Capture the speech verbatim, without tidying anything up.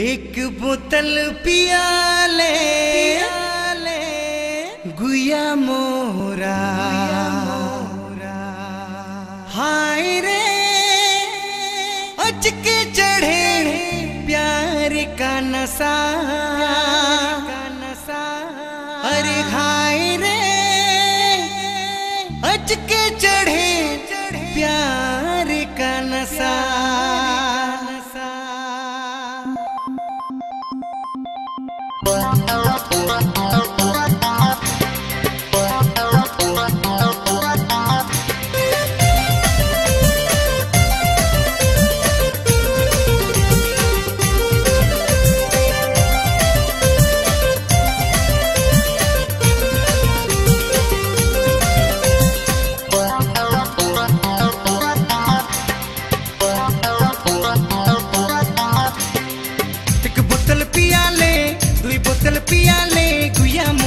एक बोतल पिया ले गुया मोरा, हाय रे अचके चढ़े प्यार का नशा, अरे हाय रे अचके चढ़े प्यार का नशा। एक बोतल पिया ले, दुई बोतल पिया ले गुया